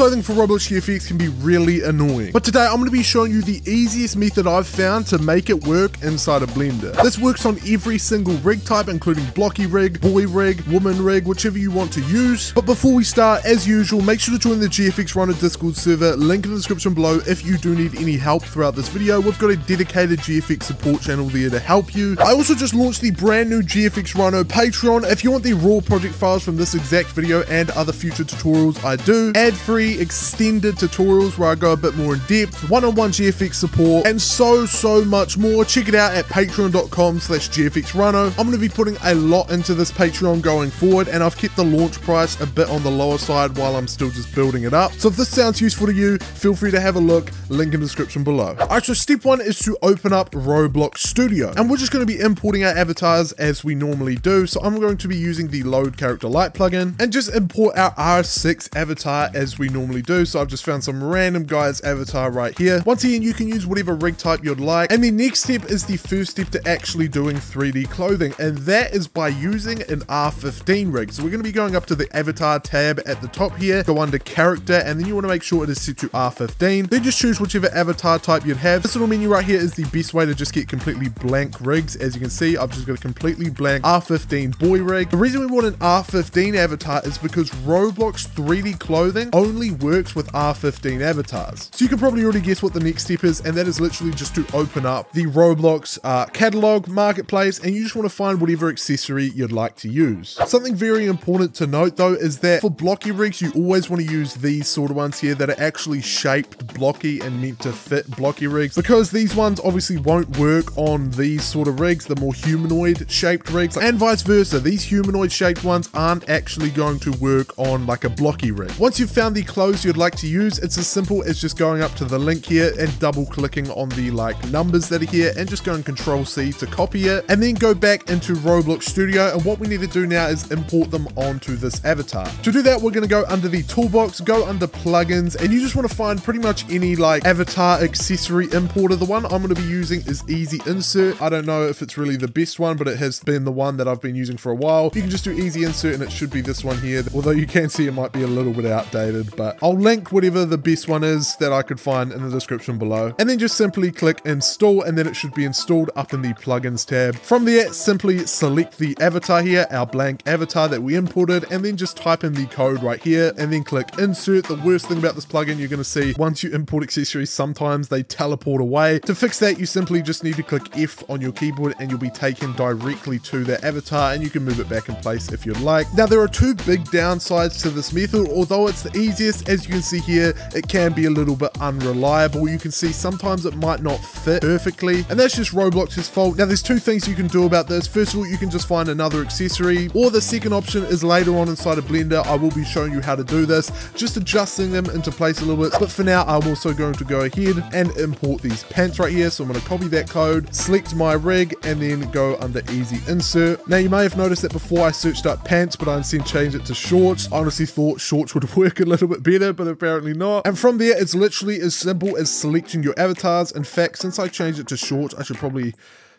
Advertising for Roblox GFX can be really annoying, but today I'm going to be showing you the easiest method I've found to make it work inside of Blender. This works on every single rig type, including blocky rig, boy rig, woman rig, whichever you want to use. But before we start, as usual, make sure to join the GFX Rhino Discord server, link in the description below if you do need any help throughout this video. We've got a dedicated GFX support channel there to help you. I also just launched the brand new GFX Rhino Patreon. If you want the raw project files from this exact video and other future tutorials I do, ad-free extended tutorials where I go a bit more in depth, one-on-one GFX support, and so much more, check it out at patreon.com/GFX Rhino. I'm going to be putting a lot into this Patreon going forward, and I've kept the launch price a bit on the lower side while I'm still just building it up. So if this sounds useful to you, feel free to have a look, link in the description below. Alright, so step one is to open up Roblox Studio, and we're just going to be importing our avatars as we normally do. So I'm going to be using the Load Character Light plugin and just import our R6 avatar as we normally do. So I've just found some random guy's avatar right here. Once again, you can use whatever rig type you'd like. And the next step is the first step to actually doing 3D clothing, and that is by using an R15 rig. So we're going to be going up to the avatar tab at the top here, go under character, and then you want to make sure it is set to R15. Then just choose whichever avatar type you'd have. This little menu right here is the best way to just get completely blank rigs. As you can see, I've just got a completely blank R15 boy rig. The reason we want an R15 avatar is because Roblox 3D clothing only works with R15 avatars. So you can probably already guess what the next step is, and that is literally just to open up the Roblox catalog, marketplace, and you just want to find whatever accessory you'd like to use. Something very important to note though is that for blocky rigs, you always want to use these sort of ones here that are actually shaped blocky and meant to fit blocky rigs, because these ones obviously won't work on these sort of rigs, the more humanoid shaped rigs, and vice versa. These humanoid shaped ones aren't actually going to work on like a blocky rig. Once you've found the clothes you'd like to use, it's as simple as just going up to the link here and double clicking on the like numbers that are here and just going Control C to copy it, and then go back into Roblox Studio. And what we need to do now is import them onto this avatar. To do that, we're going to go under the toolbox, go under plugins, and you just want to find pretty much any like avatar accessory importer. The one I'm going to be using is Easy Insert. I don't know if it's really the best one, but it has been the one that I've been using for a while. You can just do Easy Insert and it should be this one here, although you can see it might be a little bit outdated, but I'll link whatever the best one is that I could find in the description below. And then just simply click install, and then it should be installed up in the plugins tab. From there, simply select the avatar here, our blank avatar that we imported, and then just type in the code right here and then click insert. The worst thing about this plugin, you're going to see once you import accessories, sometimes they teleport away. To fix that, you simply just need to click F on your keyboard and you'll be taken directly to that avatar, and you can move it back in place if you'd like. Now, there are two big downsides to this method. Although it's the easiest, as you can see here, it can be a little bit unreliable. You can see sometimes it might not fit perfectly, and that's just Roblox's fault. Now, there's two things you can do about this. First of all, you can just find another accessory, or the second option is later on inside of Blender, I will be showing you how to do this, just adjusting them into place a little bit. But for now, I'm also going to go ahead and import these pants right here. So I'm going to copy that code, select my rig, and then go under Easy Insert. Now, you may have noticed that before I searched up pants, but I instead changed it to shorts. I honestly thought shorts would work a little bit better, but apparently not. And from there, it's literally as simple as selecting your avatars. In fact, since I changed it to shorts, I should probably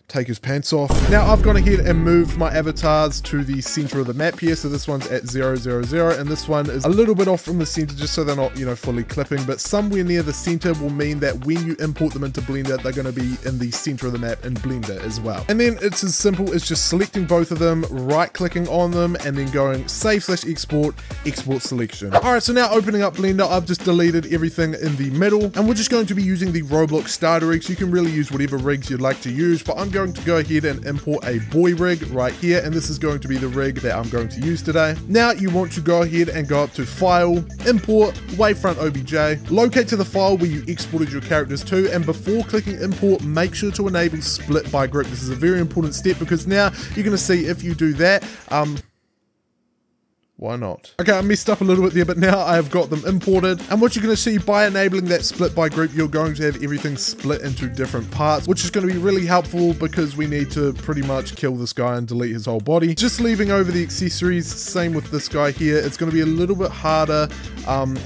take his pants off. Now I've gone ahead and moved my avatars to the center of the map here. So this one's at 0, 0, 0, and this one is a little bit off from the center, just so they're not, you know, fully clipping, but somewhere near the center will mean that when you import them into Blender, they're going to be in the center of the map in Blender as well. And then it's as simple as just selecting both of them, right clicking on them, and then going save/export, export selection. All right, so now opening up Blender, I've just deleted everything in the middle, and we're just going to be using the Roblox starter rigs. You can really use whatever rigs you'd like to use, but I'm going to go ahead and import a boy rig right here, and this is going to be the rig that I'm going to use today. Now you want to go ahead and go up to File, Import, Wavefront OBJ, locate to the file where you exported your characters to, and before clicking import, make sure to enable split by group. This is a very important step, because now you're going to see if you do that, why not? Okay, I messed up a little bit there, but now I have got them imported. And what you're going to see by enabling that split by group, you're going to have everything split into different parts, which is going to be really helpful because we need to pretty much kill this guy and delete his whole body. Just leaving over the accessories, same with this guy here. It's going to be a little bit harder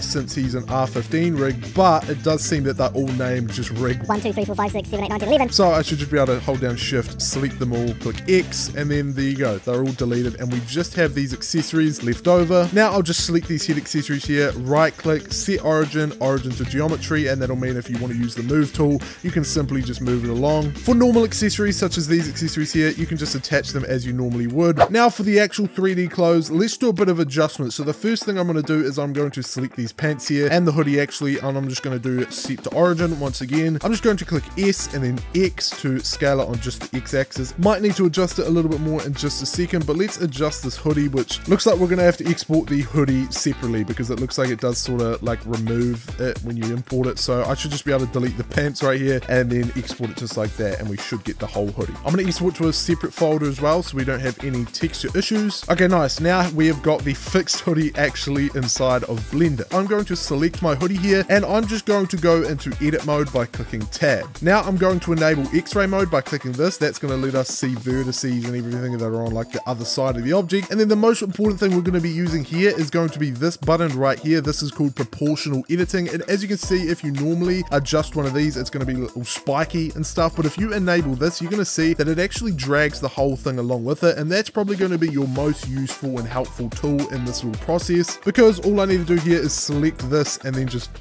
since he's an R15 rig, but it does seem that they're all named just rig 1, 2, 3, 4, 5, 6, 7, 8, 9, 10, 11. So I should just be able to hold down shift, select them all, click X, and then there you go. They're all deleted, and we just have these accessories left moved over. Now I'll just select these head accessories here, right click, set origin, origin to geometry, and that'll mean if you want to use the move tool, you can simply just move it along. For normal accessories, such as these accessories here, you can just attach them as you normally would. Now for the actual 3D clothes, let's do a bit of adjustment. So the first thing I'm going to do is I'm going to select these pants here and the hoodie actually, and I'm just going to do set to origin once again. I'm just going to click S and then X to scale it on just the X axis. Might need to adjust it a little bit more in just a second, but let's adjust this hoodie, which looks like we're going to have to export the hoodie separately because it looks like it does sort of like remove it when you import it. So I should just be able to delete the pants right here and then export it just like that, and we should get the whole hoodie. I'm going to export to a separate folder as well so we don't have any texture issues. Okay, nice. Now we have got the fixed hoodie actually inside of Blender. I'm going to select my hoodie here and I'm just going to go into edit mode by clicking tab. Now I'm going to enable x-ray mode by clicking this. That's going to let us see vertices and everything that are on like the other side of the object. And then the most important thing we're going to be using here is going to be this button right here. This is called proportional editing, and as you can see, if you normally adjust one of these, it's going to be a little spiky and stuff, but if you enable this, you're going to see that it actually drags the whole thing along with it, and that's probably going to be your most useful and helpful tool in this little process, because all I need to do here is select this and then just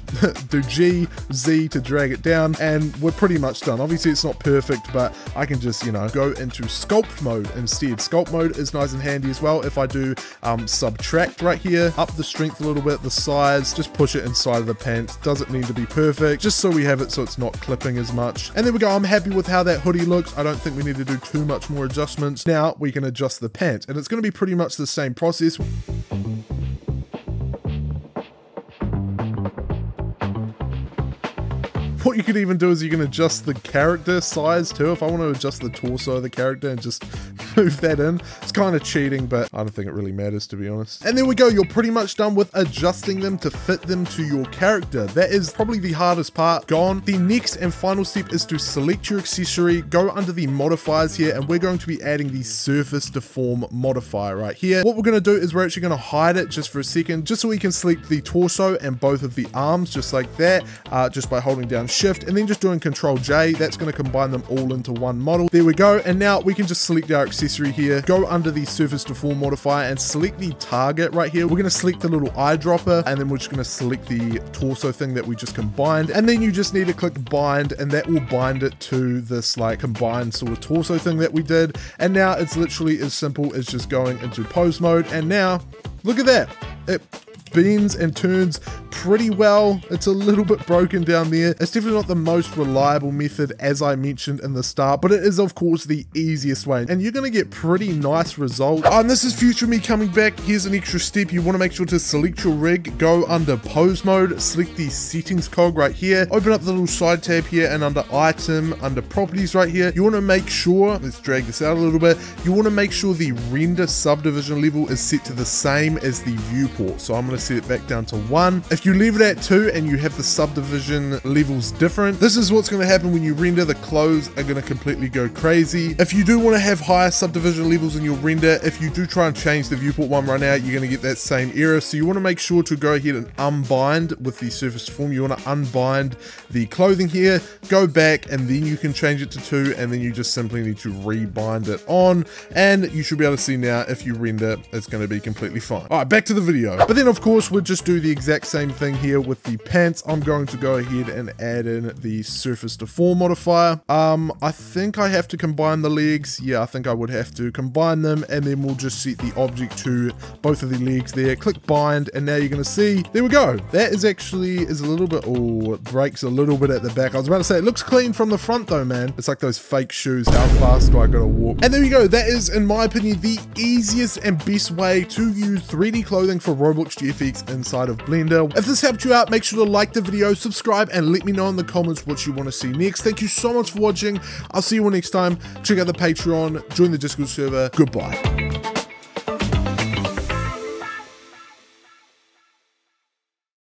do G, Z to drag it down, and we're pretty much done. Obviously it's not perfect, but I can just, you know, go into sculpt mode instead. Sculpt mode is nice and handy as well. If I do subtract right here, up the strength a little bit, the size, just push it inside of the pants. Doesn't need to be perfect, just so we have it so it's not clipping as much. And there we go. I'm happy with how that hoodie looks. I don't think we need to do too much more adjustments. Now we can adjust the pants, and it's going to be pretty much the same process. What you could even do is you can adjust the character size too. If I want to adjust the torso of the character and just move that in, it's kind of cheating, but I don't think it really matters, to be honest. And there we go. You're pretty much done with adjusting them to fit them to your character. That is probably the hardest part gone. The next and final step is to select your accessory, go under the modifiers here, and we're going to be adding the surface deform modifier right here. What we're going to do is we're actually going to hide it just for a second, just so we can select the torso and both of the arms just like that, just by holding down shift and then just doing control J. That's going to combine them all into one model. There we go. And now we can just select our accessory here, go under the surface deform modifier and select the target right here. We're going to select the little eyedropper, and then we're just going to select the torso thing that we just combined, and then you just need to click bind, and that will bind it to this like combined sort of torso thing that we did. And now it's literally as simple as just going into pose mode, and now look at that, it bends and turns pretty well. It's a little bit broken down there. It's definitely not the most reliable method, as I mentioned in the start, but it is of course the easiest way, and you're going to get pretty nice results. And this is future me coming back. Here's an extra step. You want to make sure to select your rig, go under pose mode, select the settings cog right here, open up the little side tab here, and under item, under properties right here, you want to make sure, let's drag this out a little bit, you want to make sure the render subdivision level is set to the same as the viewport. So I'm going to set it back down to 1. If you leave it at 2 and you have the subdivision levels different, this is what's going to happen when you render. The clothes are going to completely go crazy. If you do want to have higher subdivision levels in your render, if you do try and change the viewport one right now, you're going to get that same error. So you want to make sure to go ahead and unbind with the surface deform. You want to unbind the clothing here, go back, and then you can change it to 2, and then you just simply need to rebind it on, and you should be able to see now if you render, it's going to be completely fine. All right, back to the video. But then of course we'll just do the exact same thing here with the pants. I'm going to go ahead and add in the surface deform modifier. I think I have to combine the legs. Yeah, I think I would have to combine them, and then we'll just set the object to both of the legs there, click bind, and now you're going to see, there we go, that is actually is a little bit, oh, it breaks a little bit at the back. I was about to say it looks clean from the front though, man. It's like those fake shoes. How fast do I gotta walk? And there you go. That is, in my opinion, the easiest and best way to use 3D clothing for Roblox GFX inside of Blender. If this helped you out, make sure to like the video, subscribe, and let me know in the comments what you want to see next. Thank you so much for watching. I'll see you all next time. Check out the Patreon, join the Discord server. Goodbye.